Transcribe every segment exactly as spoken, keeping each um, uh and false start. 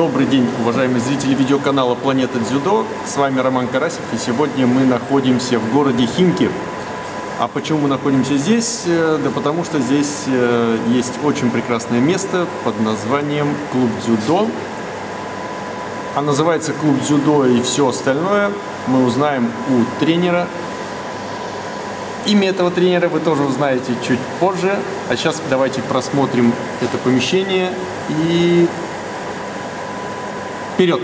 Добрый день, уважаемые зрители видеоканала «Планета Дзюдо». С вами Роман Карасев, и сегодня мы находимся в городе Химки. А почему мы находимся здесь? Да потому что здесь есть очень прекрасное место под названием «Клуб Дзюдо». А называется «Клуб Дзюдо» и все остальное мы узнаем у тренера. Имя этого тренера вы тоже узнаете чуть позже. А сейчас давайте просмотрим это помещение и... Вперед!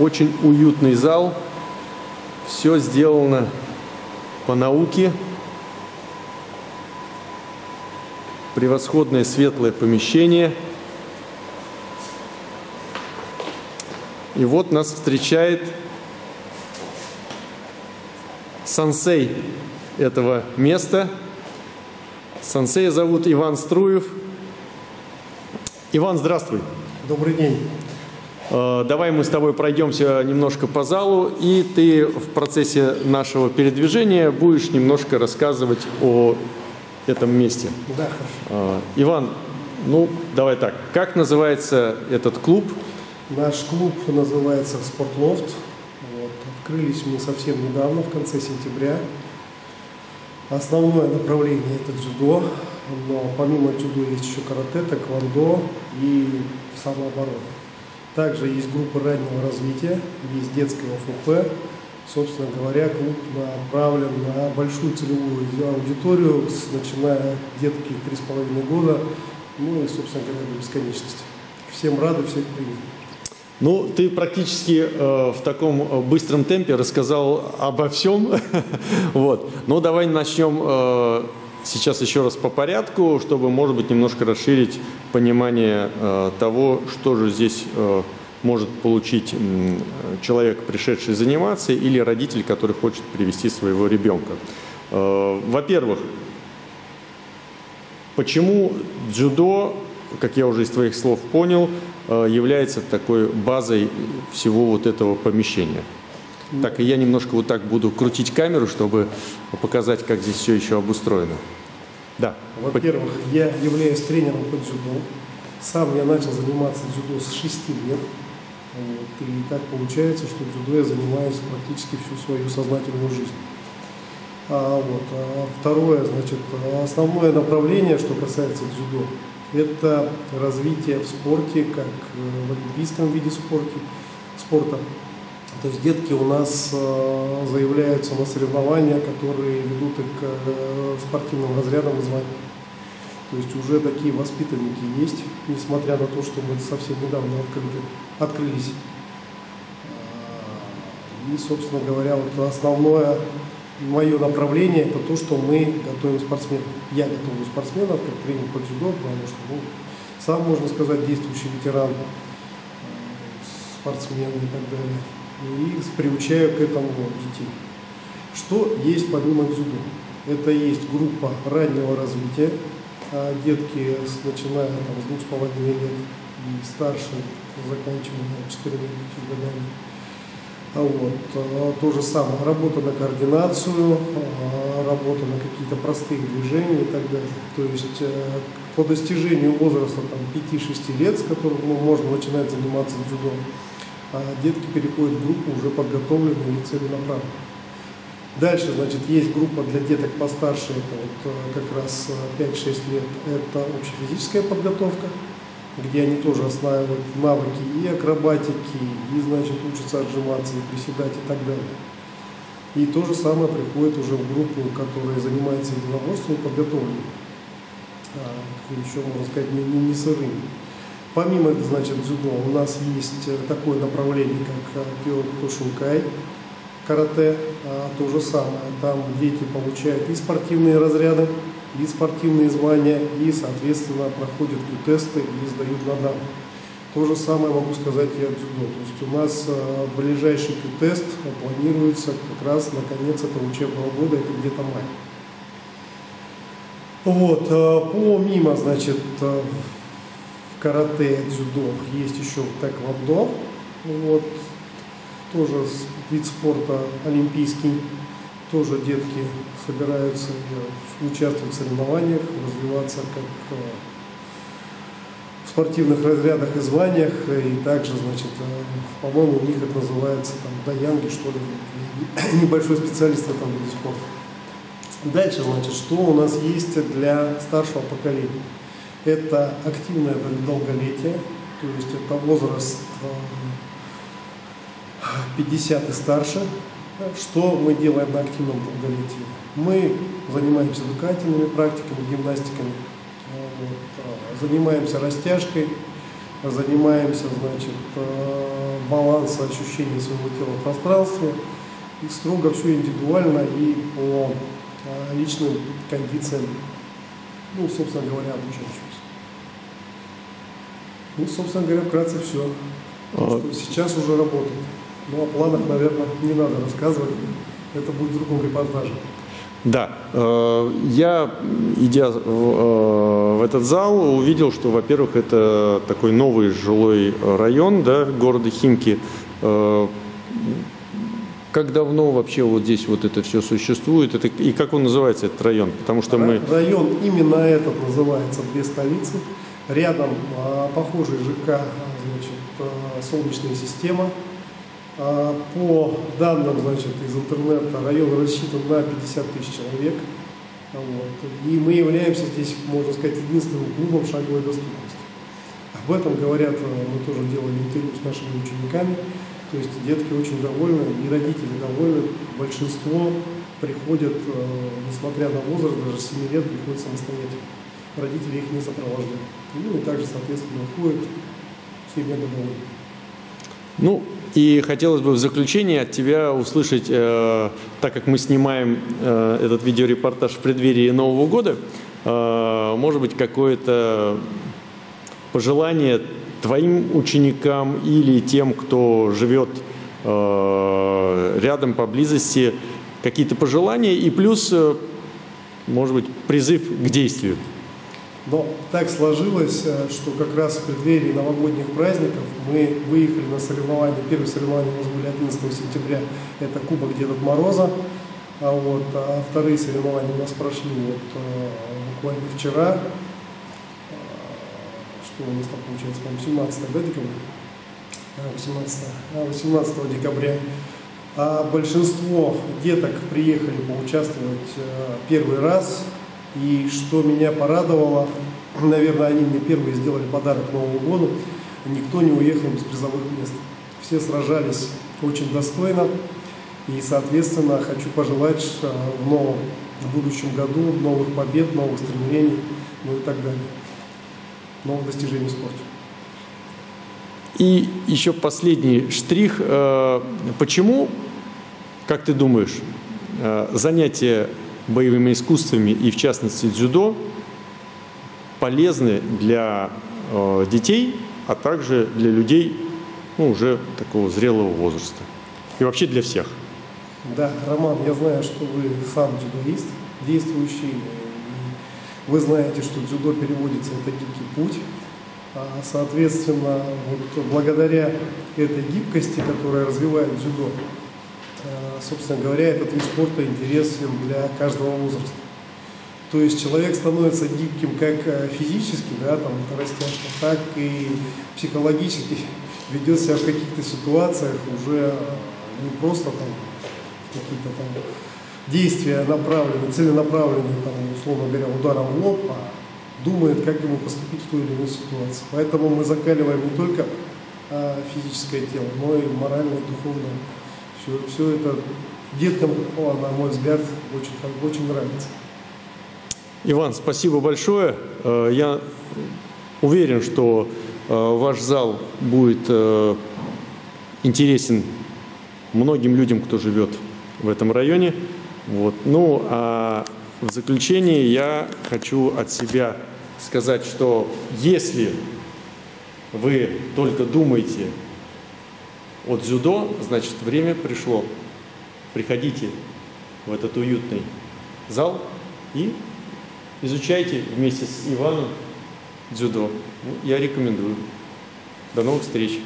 Очень уютный зал. Все сделано по науке. Превосходное светлое помещение. И вот нас встречает сенсей этого места. Сенсея зовут Иван Струев. Иван, здравствуй. Добрый день. Давай мы с тобой пройдемся немножко по залу, и ты в процессе нашего передвижения будешь немножко рассказывать о этом месте. Да, хорошо. Иван, ну давай так, как называется этот клуб? Наш клуб называется «Спортлофт». Вот. Открылись мы совсем недавно, в конце сентября. Основное направление – это дзюдо, но помимо дзюдо есть еще карате, тэквондо и самооборона. Также есть группы раннего развития, есть детское ОФП. Собственно говоря, клуб направлен на большую целевую аудиторию, начиная от детки три с половиной года, ну и, собственно говоря, до бесконечности. Всем рады, всех приняли. Ну, ты практически э, в таком быстром темпе рассказал обо всем. Вот. Ну, давай начнем э, сейчас еще раз по порядку, чтобы, может быть, немножко расширить понимание э, того, что же здесь э, может получить э, человек, пришедший заниматься, или родитель, который хочет привести своего ребенка. Э, во-первых, почему дзюдо, как я уже из твоих слов понял, является такой базой всего вот этого помещения. Так, и я немножко вот так буду крутить камеру, чтобы показать, как здесь все еще обустроено. Да. Во-первых, я являюсь тренером по дзюдо. Сам я начал заниматься дзюдо с шести лет. Вот. И так получается, что дзюдо я занимаюсь практически всю свою сознательную жизнь. А вот. А второе, значит, основное направление, что касается дзюдо, это развитие в спорте, как в олимпийском виде спорта, спорта. То есть детки у нас заявляются на соревнования, которые ведут к спортивным разрядам и званиям. То есть уже такие воспитанники есть, несмотря на то, что мы совсем недавно открыли, открылись. И, собственно говоря, вот основное мое направление – это то, что мы готовим спортсменов. Я готовлю спортсменов как тренер по дзюдо, потому что ну, сам, можно сказать, действующий ветеран, спортсмен и так далее. И приучаю к этому детей. Что есть помимо дзюдо? Это есть группа раннего развития. Детки, начиная там, с двух с половиной лет и старше, заканчивая четырьмя годами. Вот. То же самое, работа на координацию, работа на какие-то простые движения и так далее. То есть по достижению возраста пяти-шести лет, с которым можно начинать заниматься дзюдо, детки переходят в группу уже подготовленную и целенаправленную. Дальше, значит, есть группа для деток постарше, это вот как раз пять-шесть лет, это общефизическая подготовка, где они тоже осваивают навыки и акробатики, и, значит, учатся отжиматься, и приседать, и так далее. И то же самое приходит уже в группу, которая занимается единоборством и подготовленным, а, еще, можно сказать, не, не сырыми. Помимо, значит, дзюдо, у нас есть такое направление, как кёкусинкай, карате, а, то же самое. Там дети получают и спортивные разряды, и спортивные звания, и, соответственно, проходят тесты и сдают на данные. То же самое могу сказать и о дзюдо. То есть у нас э, ближайший тест планируется как раз на конец этого учебного года, это где-то май. Вот, э, помимо, значит, э, карате, дзюдо, есть еще тэквондо, вот, тоже вид спорта олимпийский. тоже детки собираются участвовать в соревнованиях, развиваться как в спортивных разрядах и званиях. И также, значит, по-моему, у них это называется там даянги, что ли, небольшой специалист в этом виде спорта. Дальше, значит, что у нас есть для старшего поколения? Это активное долголетие, то есть это возраст пятьдесят и старше. Что мы делаем на активном долголетии? Мы занимаемся дыхательными практиками, гимнастиками, вот, занимаемся растяжкой, занимаемся, значит, балансом ощущения своего тела в пространстве. И строго все индивидуально и по личным кондициям, ну, собственно говоря, обучающимся. Ну, собственно говоря, вкратце все. Вот. Что сейчас уже работает. Ну, о планах, наверное, не надо рассказывать. Это будет в другом репортаже. Да. Я, идя в этот зал, увидел, что, во-первых, это такой новый жилой район, да, города Химки. Как давно вообще вот здесь вот это все существует? Это, и как он называется, этот район? Потому что мы... Район именно этот называется «Две столицы». Рядом а, похожий ЖК, значит, а, «Солнечная система». А, по данным, значит, из интернета, район рассчитан на пятьдесят тысяч человек. Вот. И мы являемся здесь, можно сказать, единственным клубом шаговой доступности. Об этом говорят, мы тоже делали интервью с нашими учениками. То есть детки очень довольны, и родители довольны. Большинство приходят, несмотря на возраст, даже семи лет, приходят самостоятельно. Родители их не сопровождают. Ну и также, соответственно, уходят, семья довольны. Ну, и хотелось бы в заключение от тебя услышать, э, так как мы снимаем э, этот видеорепортаж в преддверии Нового года, э, может быть, какое-то пожелание твоим ученикам или тем, кто живет э, рядом, поблизости, какие-то пожелания и плюс, э, может быть, призыв к действию? Но так сложилось, что как раз в преддверии новогодних праздников мы выехали на соревнования. Первое соревнование у нас были одиннадцатого сентября, это Кубок Деда Мороза. А, вот, а вторые соревнования у нас прошли вот, буквально вчера. У нас там получается, по-моему, семнадцатое декабря, восемнадцатое, восемнадцатое декабря. А большинство деток приехали поучаствовать первый раз. И что меня порадовало, наверное, они мне первые сделали подарок к Новому году. Никто не уехал без призовых мест. Все сражались очень достойно. И, соответственно, хочу пожелать в новом, в будущем году новых побед, новых стремлений, ну и так далее. Новых достижений в спорте. И еще последний штрих. Почему, как ты думаешь, занятия боевыми искусствами и, в частности, дзюдо полезны для детей, а также для людей, ну, уже такого зрелого возраста? И вообще для всех. Да, Роман, я знаю, что вы сам дзюдоист, действующий. Вы знаете, что дзюдо переводится «это гибкий путь». Соответственно, вот благодаря этой гибкости, которая развивает дзюдо, собственно говоря, этот вид спорта интересен для каждого возраста. То есть человек становится гибким как физически, да, там, это растяжка, так и психологически ведет себя в каких-то ситуациях уже не просто там какие-то там... действия направлены, целенаправлены, там, условно говоря, ударом в лоб, а думает, как ему поступить в ту или иную ситуацию. Поэтому мы закаливаем не только а, физическое тело, но и моральное, духовное. Все, все это деткам, на мой взгляд, очень, очень нравится. Иван, спасибо большое. Я уверен, что ваш зал будет интересен многим людям, кто живет в этом районе. Вот. Ну, а в заключение я хочу от себя сказать, что если вы только думаете о дзюдо, значит, время пришло. Приходите в этот уютный зал и изучайте вместе с Иваном дзюдо. Я рекомендую. До новых встреч!